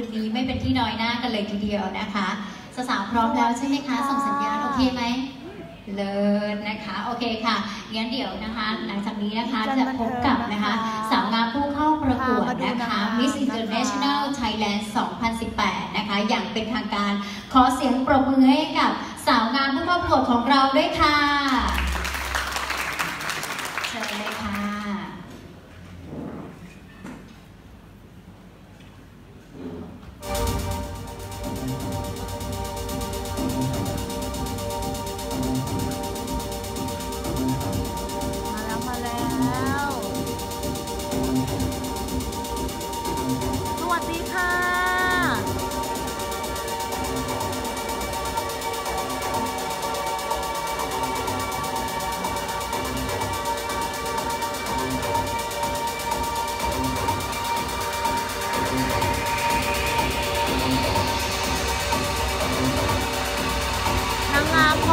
วันนี้ไม่เป็นที่น้อยหน้ากันเลยทีเดียวนะคะสาวๆพร้อมแล้วใช่ไหมคะส่งสัญญาณโอเคไหมเลิศนะคะโอเคค่ะงั้นเดี๋ยวนะคะหลังจากนี้นะคะจะพบกับนะคะสาวงามผู้เข้าประกวดนะคะ Miss International Thailand 2018 นะคะอย่างเป็นทางการขอเสียงปรบมือให้กับสาวงามผู้เข้าประกวดของเราด้วยค่ะเชิญเลยค่ะ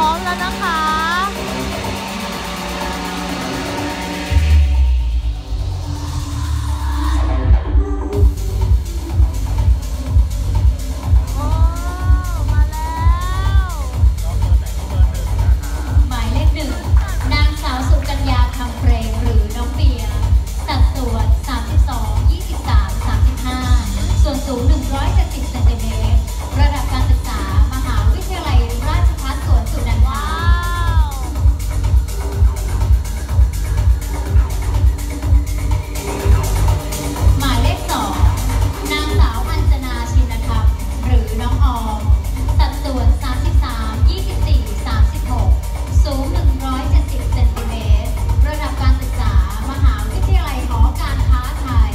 พร้อมแล้วนะคะโอ้มาแล้วหมายเลขหนึ่งนางสาวสุกัญญาคำเพลงหรือน้องเบียร์สัดส่วน32 23 35ส่วนสูง170เซนติเมตรระดับการศึกษามหาวิทยาลัยราชภัฏสวนสุนันทาหมายเลข2นางสาวอัญชนาชินธรรมหรือน้องออมสัดส่วน33 24 36สูง170เซนติเมตรระดับการศึกษามหาวิทยาลัยหอการค้าไทย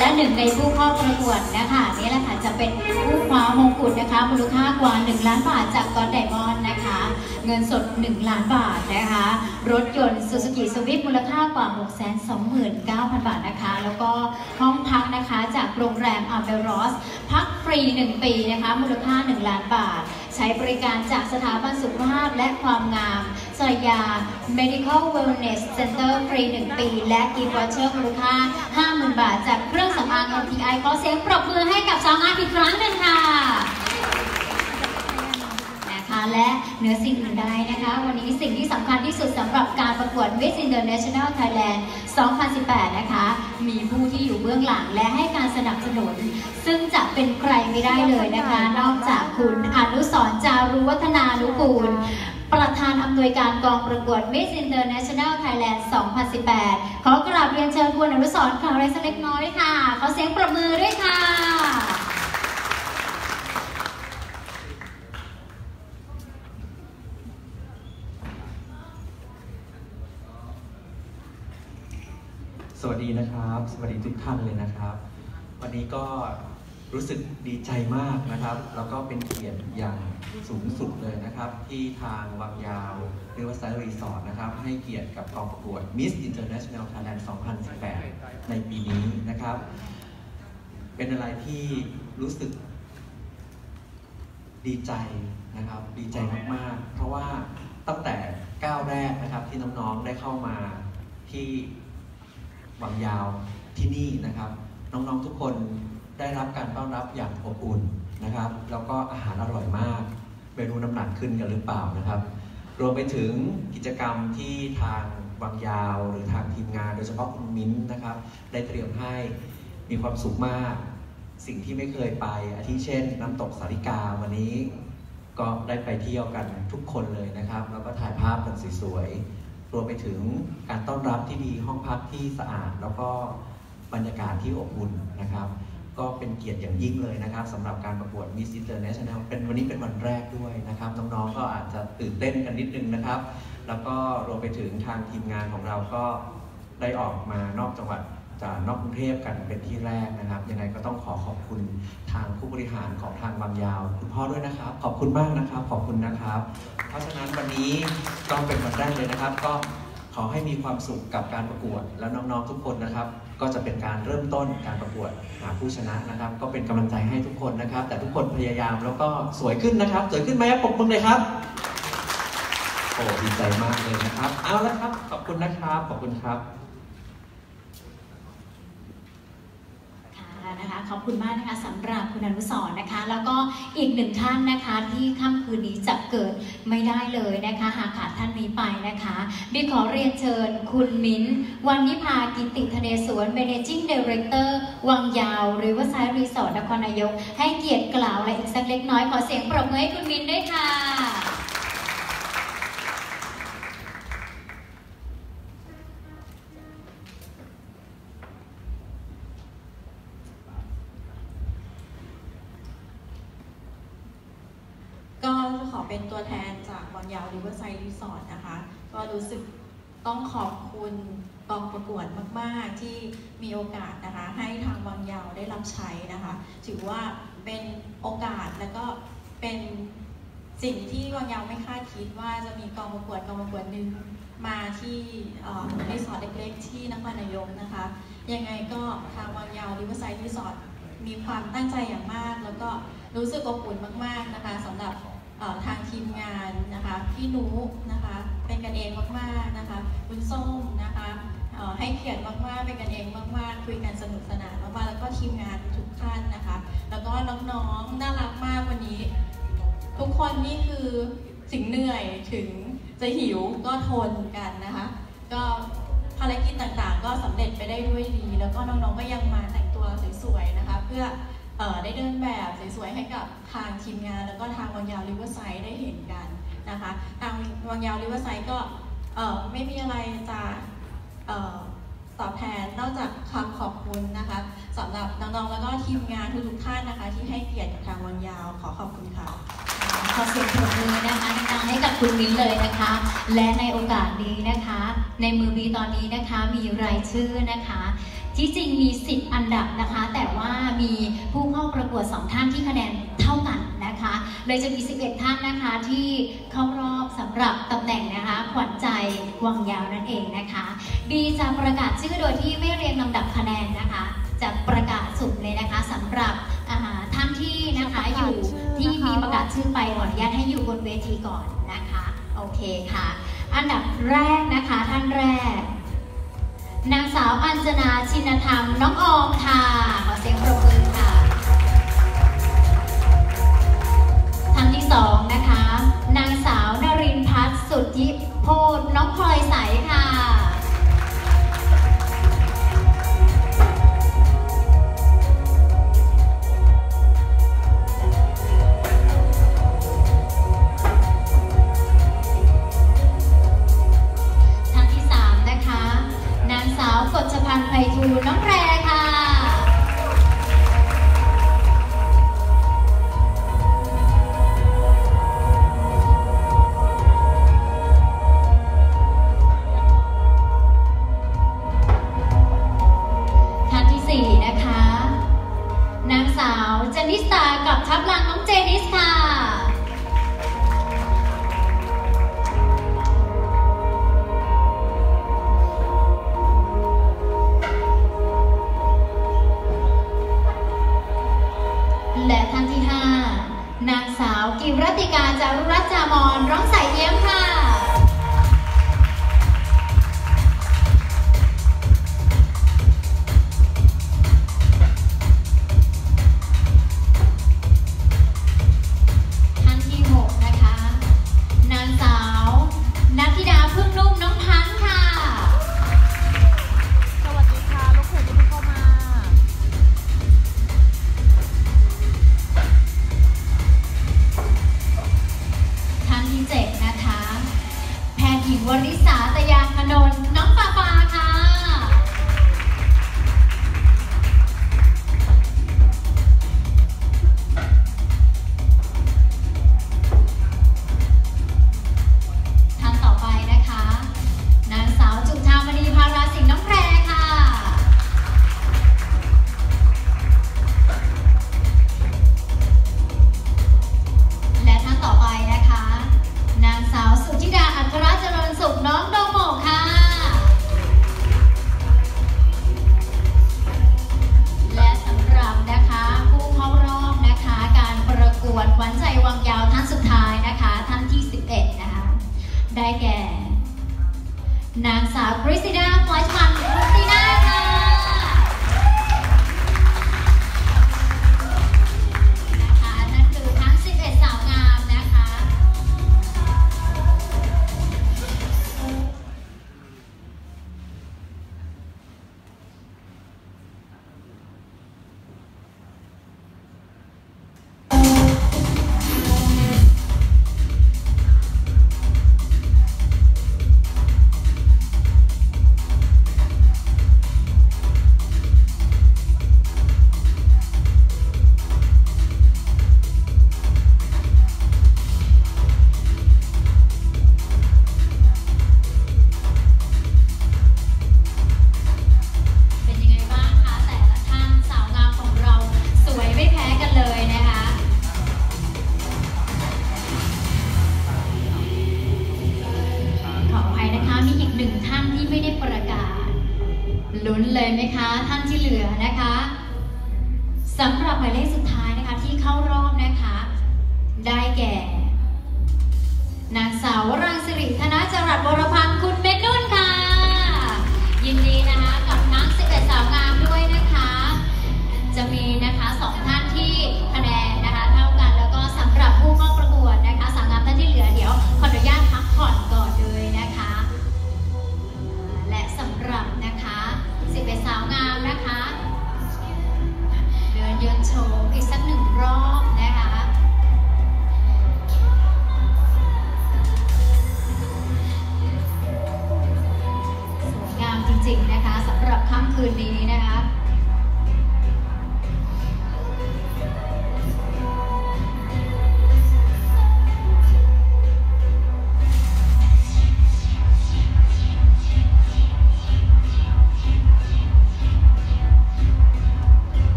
และหนึ่งในผู้เข้าประกวดนะคะนี่แหละค่ะจะเป็นผู้คว้ามงกุฎนะคะมูลค่ากว่า1ล้านบาทจากกอนไดมอนด์นะคะเงินสด1ล้านบาทนะคะรถยนต์ซูซูกิสวิฟต์มูลค่ากว่า 629,000 บาทนะคะแล้วก็ห้องพักนะคะจากโรงแรมอัมเบรอสพักฟรี1ปีนะคะมูลค่า1ล้านบาทใช้บริการจากสถาบันสุขภาพและความงามสยาม Medical Wellness Center ฟรี1ปีและกิฟต์วอเชอร์มูลค่า 50,000 บาทจากเครื่องสำอางของ T.I. ขอเสียงปรบมือให้กับสาวงามอีกครั้งหนึ่งค่ะและเหนือสิ่งอื่นใดนะคะวันนี้สิ่งที่สำคัญที่สุดสำหรับการประกวด Miss International Thailand 2018 นะคะมีผู้ที่อยู่เบื้องหลังและให้การสนับสนุนซึ่งจะเป็นใครไม่ได้เลยนะคะนอกจากคุณอนุสรณ์ จารุวัฒนานุกูลประธานอำนวยการกองประกวด Miss International Thailand 2018 ขอกราบเรียนเชิญคุณอนุสรณ์ กล่าวอะไรสักเล็กน้อยค่ะขอเสียงปรบมือด้วยค่ะสวัสดีนะครับสวัสดีทุกท่านเลยนะครับวันนี้ก็รู้สึกดีใจมากนะครับแล้วก็เป็นเกียรติอย่างสูงสุดเลยนะครับที่ทางWangYai Riverside Resortนะครับให้เกียรติกับกองประกวด Miss International Thailand 2018 ในปีนี้นะครับเป็นอะไรที่รู้สึกดีใจนะครับดีใจมากๆเพราะว่าตั้งแต่ก้าวแรกนะครับที่น้องๆได้เข้ามาที่WangYaiที่นี่นะครับน้องๆทุกคนได้รับการต้อนรับอย่างอบอุ่นนะครับแล้วก็อาหารอร่อยมากไม่รู้น้ำหนักขึ้นกันหรือเปล่านะครับรวมไปถึงกิจกรรมที่ทางWangYaiหรือทางทีมงานโดยเฉพาะคุณมิ้นนะครับได้เตรียมให้มีความสุขมากสิ่งที่ไม่เคยไปอาทิเช่นน้ำตกสาริกาวันนี้ก็ได้ไปเที่ยวกันทุกคนเลยนะครับแล้วก็ถ่ายภาพกันสวยรวมไปถึงการต้อนรับที่ดีห้องพักที่สะอาดแล้วก็บรรยากาศที่อบอุ่นนะครับก็เป็นเกียรติอย่างยิ่งเลยนะครับสำหรับการประกวด Miss International เป็นวันนี้เป็นวันแรกด้วยนะครับน้องๆก็อาจจะตื่นเต้นกันนิดนึงนะครับแล้วก็รวมไปถึงทางทีมงานของเราก็ได้ออกมานอกจังหวัดจากนอกกรุงเทพกันเป็นที่แรกนะครับยังไงก็ต้องขอขอบคุณทางผู้บริหารของทางWangYaiคุณพ่อด้วยนะครับขอบคุณมากนะครับขอบคุณนะครับเพราะฉะนั้นวันนี้ต้องเป็นวันแรกเลยนะครับก็ขอให้มีความสุขกับการประกวดแล้วน้องๆทุกคนนะครับก็จะเป็นการเริ่มต้นการประกวดหาผู้ชนะนะครับก็เป็นกำลังใจให้ทุกคนนะครับแต่ทุกคนพยายามแล้วก็สวยขึ้นนะครับสวยขึ้นไหมปรบมือเลยครับโอ้ดีใจมากเลยนะครับเอาละครับขอบคุณนะครับขอบคุณครับขอบคุณมากนะคะสำหรับคุณอนุสรณ์นะคะแล้วก็อีกหนึ่งท่านนะคะที่ค่ำคืนนี้จะเกิดไม่ได้เลยนะคะหากขาดท่านนี้ไปนะคะดิขอเรียนเชิญคุณมิ้นวันนิพากิติธเนศวร Managing Director WangYai Riverside Resort นครนายกให้เกียรติกล่าวอะไรอีกสักเล็กน้อยขอเสียงปรบมือให้คุณมิ้นด้วยค่ะก็ขอเป็นตัวแทนจากWangYai Riverside Resortนะคะก็รู้สึกต้องขอบคุณกองประกวดมากๆที่มีโอกาสนะคะให้ทางWangYaiได้รับใช้นะคะถือว่าเป็นโอกาสและก็เป็นสิ่งที่WangYaiไม่คาดคิดว่าจะมีกองประกวดหนึ่งมาที่รีสอร์ทเล็กๆที่นครนายกนะคะยังไงก็ทางWangYai Riverside Resortมีความตั้งใจอย่างมากแล้วก็รู้สึกอบอุ่นมากๆนะคะสำหรับทางทีมงานนะคะพี่นุนะคะเป็นกันเองมากๆนะคะคุณส้มนะคะให้เกียรติมากๆเป็นกันเองมากๆคุยกันสนุกสนานมากๆแล้วก็ทีมงานทุกท่านนะคะแล้วก็น้องๆน่ารักมากวันนี้ทุกคนนี่คือถึงเหนื่อยถึงจะหิวก็ทนกันนะคะก็ภารกิจต่างๆก็สำเร็จไปได้ด้วยดีแล้วก็น้องๆก็ยังมาแต่งตัวสวยๆนะคะเพื่อได้เดินแบบสวยๆให้กับทางทีมงานแล้วก็ทางWangYai Riversideได้เห็นกันนะคะทางWangYai Riversideก็ไม่มีอะไรจะตอบแทนนอกจากคำขอบคุณนะคะสำหรับน้องๆแล้วก็ทีมงานทุกๆท่านนะคะที่ให้เกียรติกับทางWangYaiขอขอบคุณค่ะขอเสียงปรบมือนะคะดังให้กับคุณมิ้นเลยนะคะและในโอกาสนี้นะคะในมือมีตอนนี้นะคะมีรายชื่อนะคะที่จริงมี10 อันดับ ดับนะคะแต่ว่ามีผู้เข้าประกวด2ท่านที่คะแนนเท่ากันนะคะเลยจะมี11ท่านนะคะที่เข้ารอบสำหรับตำแหน่งนะคะขวัญใจวังยาวนั่นเองนะคะดีจะประกาศชื่อโดยที่ไม่เรียงลำดับคะแนนนะคะจะประกาศสุ่มเลยนะคะสำหรับท่านที่นะคะอยู่ที่มีประกาศชื่อไปขออนุญาตให้อยู่บนเวทีก่อนนะคะโอเคค่ะอันดับแรกนะคะท่านแรกนางสาวอัญชนาชินธรรมน้องออมค่ะขอเสียงปรบมือค่ะท่านที่2นะคะนางสาวนรินทร์พัฒน์สุทธิโพธน้องพลอยใสค่ะน้องแพรค่ะท่านที่4นะคะนางสาวเจนิสตากับทับลังน้องเจนิสค่ะ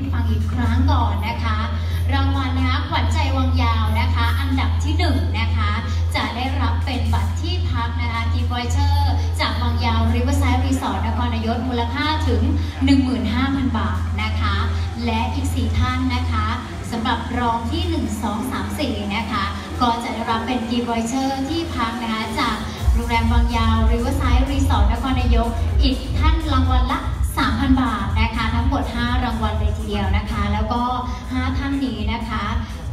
ให้ฟังอีกครั้งก่อนนะคะรางวัลนะคะขวัญใจวังยาวนะคะอันดับที่1นะคะจะได้รับเป็นบัตรที่พักนะคะกิฟต์วอยเชอร์จากWangYai Riverside Resort Nakhon Nayokมูลค่าถึง 15,000 บาทนะคะและอีก4ท่านนะคะสำหรับรองที่1 2 3 4นะคะก็จะได้รับเป็นกิฟต์วอยเชอร์ที่พักนะคะจากโรงแรมWangYai Riverside Resort Nakhon Nayokอีกท่านรางวัลละ 3,000 บาทนะคะทั้งหมด5รางวัลเลยทีเดียวนะคะแล้วก็5ท่านนี้นะคะ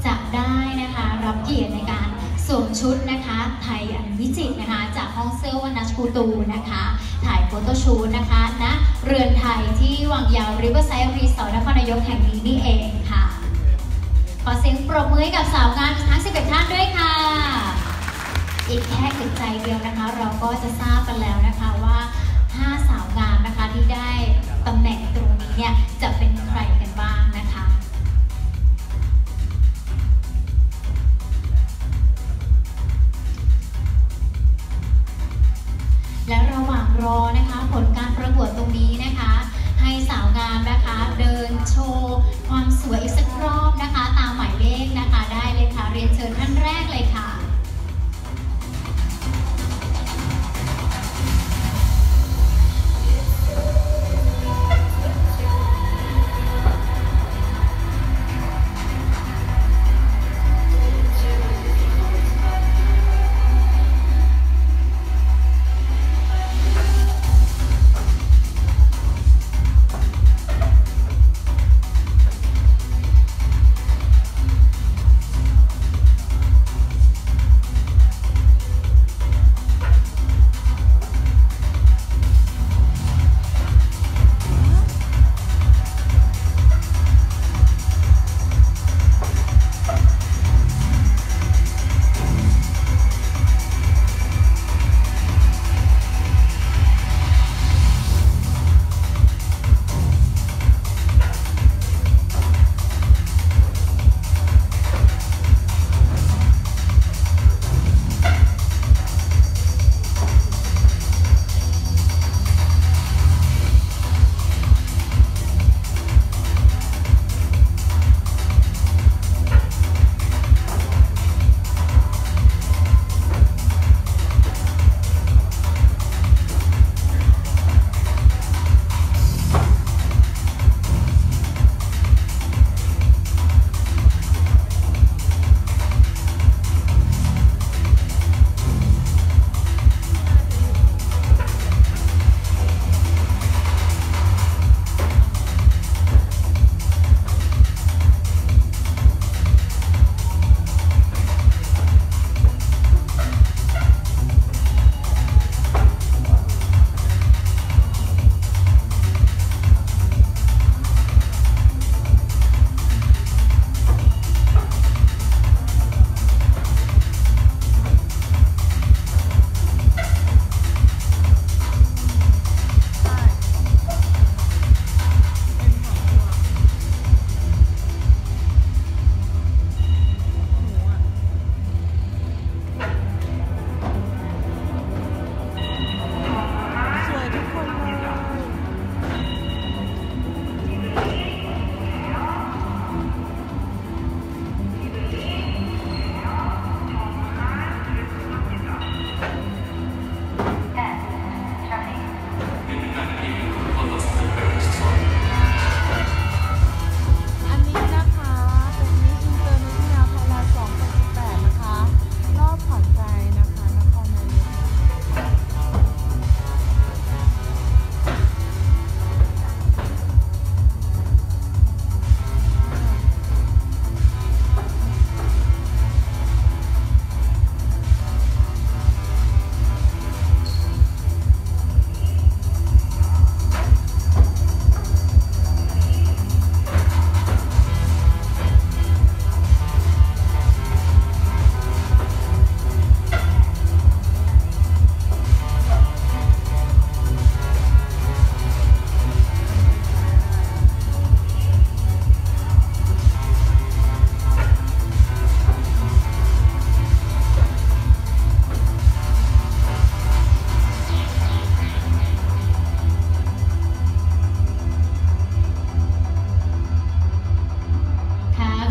จะได้นะคะรับเกียรติในการสวมชุดนะคะไทยอันวิจิตรนะคะจากห้องเซลวนัชกูตูนะคะถ่ายโฟโต้ชูตนะคะณเรือนไทยที่WangYai Riverside Resortนครนายกแห่งนี้นี่เองค่ะขอเสียงปรบมือให้กับสาวงามทั้ง11ท่านด้วยค่ะอีกแค่จิตใจเดียวนะคะเราก็จะทราบกันแล้วนะคะว่า5สาวงามนะคะที่ได้ตำแหน่งตรงนี้เนี่ยจะเป็นใครกันบ้างนะคะและระหว่างรอนะคะผลการประกวดตรงนี้นะคะให้สาวงามนะคะเดินโชว์ความสวยอีกสักรอบนะคะตามหมายเลขนะคะได้เลยค่ะเรียนเชิญท่านแรกเลยค่ะ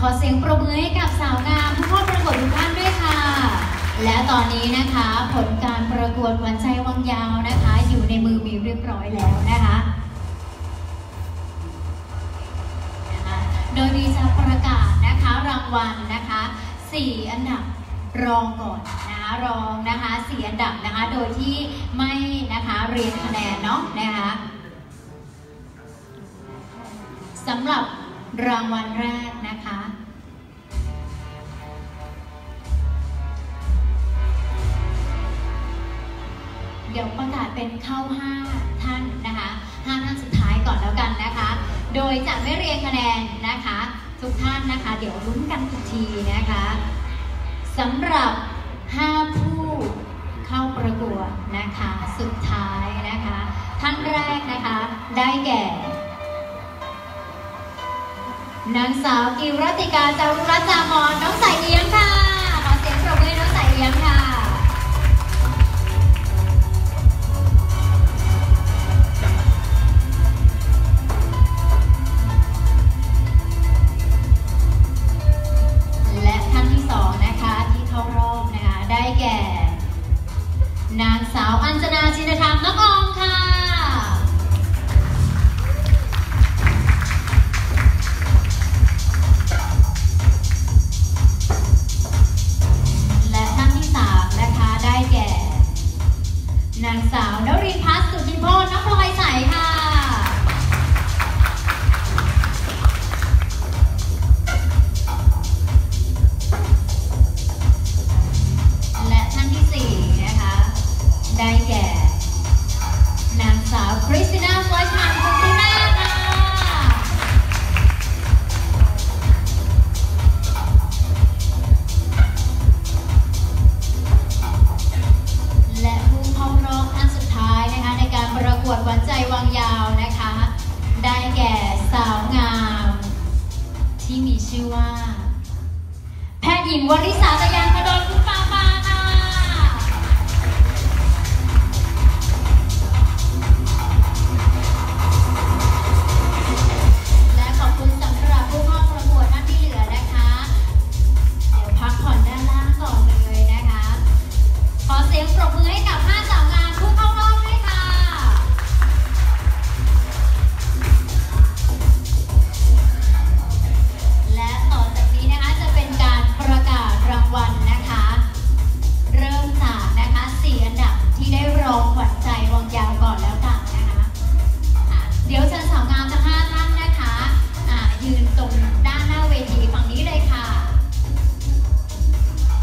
อเสียงปรบมือให้กับสาวงามผู้เข้าประกวดทุกท่านด้วยค่ะและตอนนี้นะคะผลการประกวดหวานใจวังยาวนะคะอยู่ในมือมีเรียบร้อยแล้วนะคะโดยมีจะประกาศนะคะรางวัลนะคะ4อันดับรองก่อนนะรองนะคะ4อันดับนะคะโดยที่ไม่นะคะเรียงคะแนนเนาะนะคะสำหรับรางวัลแรกนะคะเดี๋ยวประกาศเป็นเข้า5ท่านนะคะ5ท่านสุดท้ายก่อนแล้วกันนะคะโดยจะไม่เรียงคะแนนนะคะทุกท่านนะคะเดี๋ยวลุ้นกันอีกทีนะคะสำหรับ5ผู้เข้าประกวดนะคะสุดท้ายนะคะท่านแรกนะคะได้แก่นางสาวกิรติกาจารุรัตน์จามรน้องสายเอียงค่ะขอเสียงปรบมือน้องสายเอียงค่ะและท่านที่สองนะคะที่เข้ารอบนะคะได้แก่นางสาวอัญชนาชินธรรมน้องอองค่ะนางสาวนรินทร์พัสสุจินโพธิ์น้องพลอยใสค่ะและท่านที่สี่นะคะได้แก่นางสาวคริสติน่าฟลอยชันคุณพี่แม่ค่ะและประกวดหวานใจวังยาวนะคะได้แก่สาวงามที่มีชื่อว่าแพทย์หญิงวริษาตยานพดลคุณปาปาค่ะและขอบคุณสำหรับผู้เข้าประกวดท่านที่เหลือนะคะเดี๋ยวพักผ่อนด้านล่างก่อนเลยนะคะขอเสียงปรบมือให้กับ5สาวงามผู้เข้ารอบด้วยค่ะวันนะคะเริ่มจากนะคะ4อันดับที่ได้รองขวัญใจวังยาวก่อนแล้วกันนะคะเดี๋ยวเชิญสาวงามทั้ง5ท่านนะคะยืนตรงด้านหน้าเวทีฝั่งนี้เลยค่ะ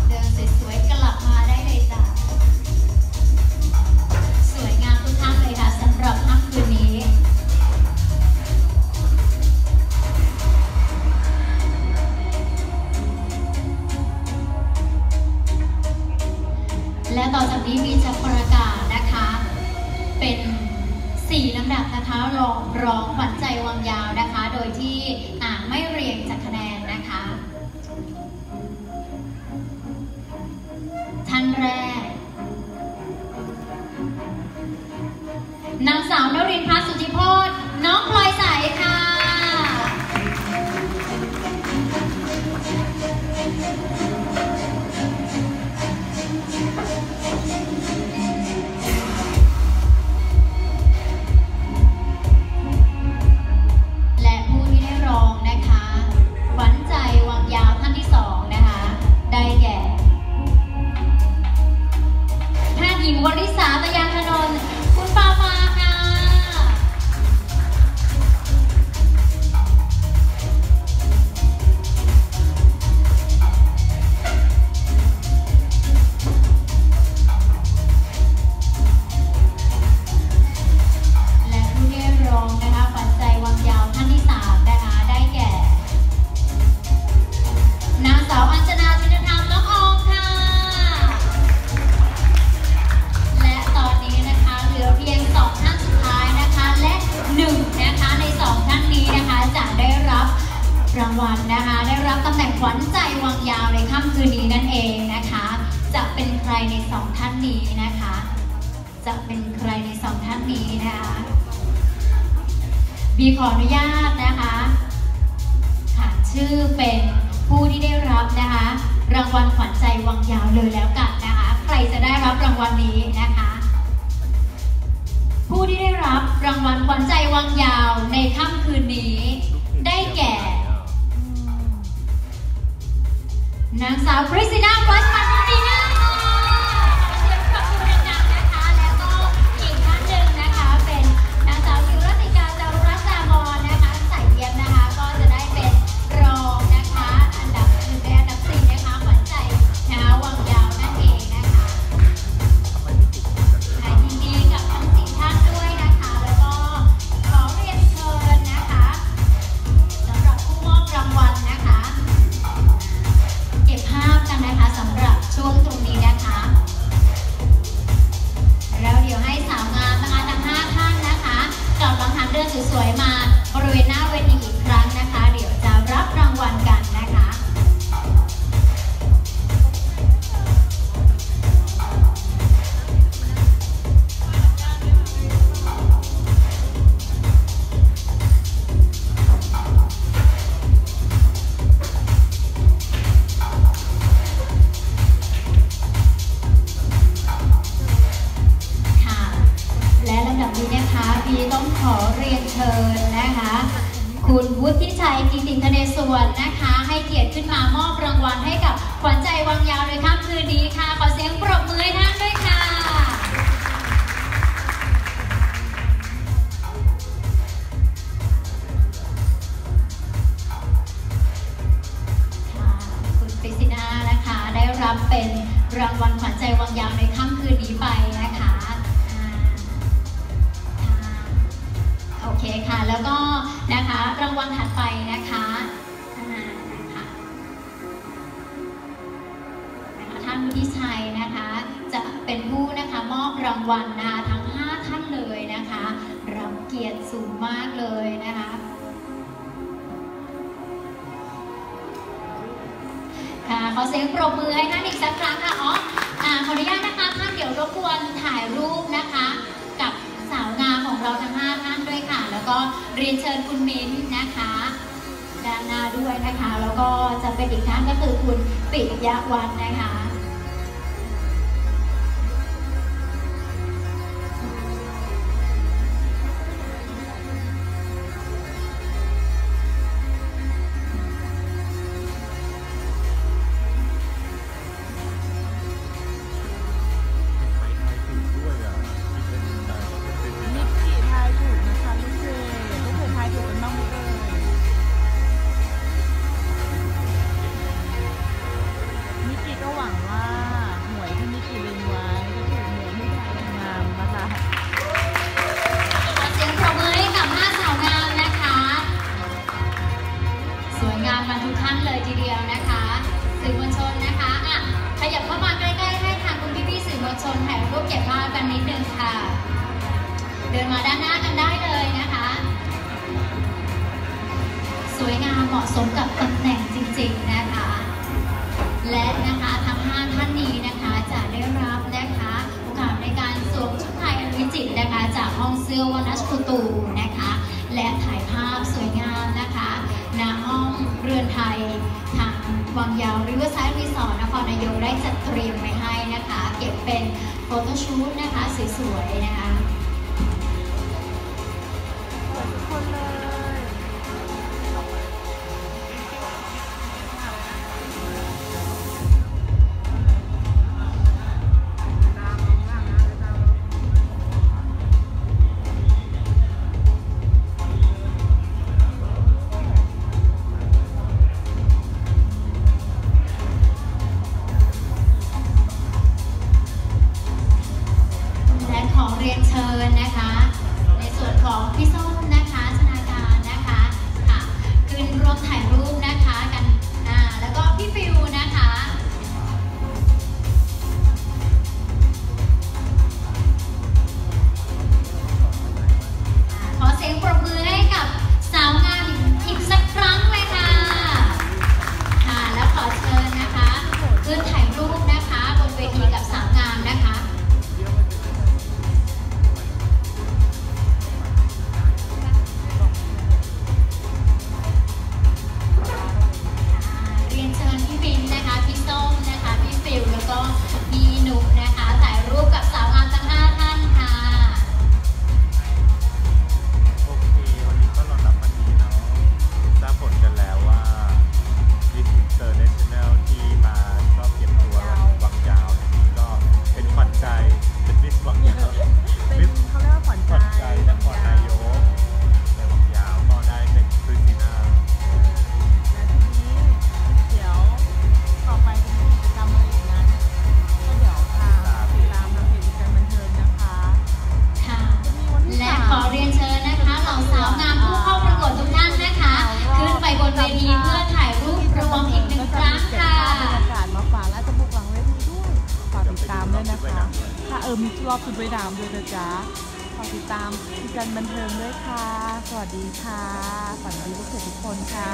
เดินสวยๆกลับมาได้เลยจ้ะสวยงามทุกท่านเลยค่ะสำหรับค่ำคืนนี้และต่อจากนี้มีจะประกาศนะคะเป็น4ลำดับนะคะรองขวัญใจวังยาวนะคะโดยที่ไม่เรียงจากคะแนนนะคะท่านแรกนางสาวนรินทร์พัสสุจิโพธิ์น้องพลอยใสค่ะวริษาตยานพดลคุณปาปาค่ะและผู้ได้รองนะคะปัจจัยวังยาวท่านที่3นะคะได้แก่นางสาวอัญชนาชินธรรมน้องอองค่ะเพียง2ท่านสุดท้ายนะคะและ1นะคะใน2ท่านนี้นะคะจะได้รับรางวัลนะคะได้รับตำแหน่งขวัญใจวังยาวในค่ำคืนนี้นั่นเองนะคะจะเป็นใครใน2ท่านนี้นะคะจะเป็นใครใน2ท่านนี้นะคะบีขออนุญาตนะคะขานชื่อเป็น ผู้ที่ได้รับนะคะรางวัลขวัญใจวังยาวเลยแล้วกันนะคะใครจะได้รับรางวัลนี้นะคะผู้ที่ได้รับรางวัลขวัญใจวังยาวในค่ำคืนนี้ได้แก่นางสาวคริสติน่าวัชพันธ์ตีนาสวยมาบริเวณหน้าเวทีอีกครั้งนะคะเดี๋ยวจะรับรางวัลกันนะคะต้องขอเรียนเชิญนะคะคุณวุฒิชัยกิติธเนศวรนะคะให้เกียรติขึ้นมามอบรางวัลให้กับขวัญใจวังยาวในค่ำคืนนี้ค่ะขอเสียงปรบมือให้ท่านด้วยค่ะคุณคริสติน่านะคะได้รับเป็นรางวัลขวัญใจวังยาวในค่ำคืนนี้ไปนะคะโอเคค่ะแล้วก็นะคะรางวัลถัดไปนะคะท่านวุฒิชัยนะคะจะเป็นผู้นะคะมอบรางวัลนะคะทั้ง5ท่านเลยนะคะรับเกียรติสูงมากเลยนะคะค่ะขอเสียงปรบมือให้ท่านอีกสักครั้งค่ะขออนุญาตนะคะท่านเดี๋ยวรบกวนถ่ายรูปนะคะกับสาวงามของเราทั้ง5ท่านด้วยค่ะแล้วก็เรียนเชิญคุณมิ้นนะคะด้านหน้าด้วยนะคะแล้วก็จะเป็นอีกท่านก็คือคุณปิยวันนะคะWangYai Riverside Resort Nakhon Nayok ได้จัดเตรียมไว้ให้นะคะเก็บเป็นโฟโต้ชูตนะคะสวยๆนะคะทุกคนเลยเรียนเชิญ นะคะมีรอบสุดไว้ดามด้วยนะจ๊ะขอติดตามกิจกรรมบันเทิงด้วยค่ะสวัสดีค่ะฝันดีลูกเสือทุกคนค่ะ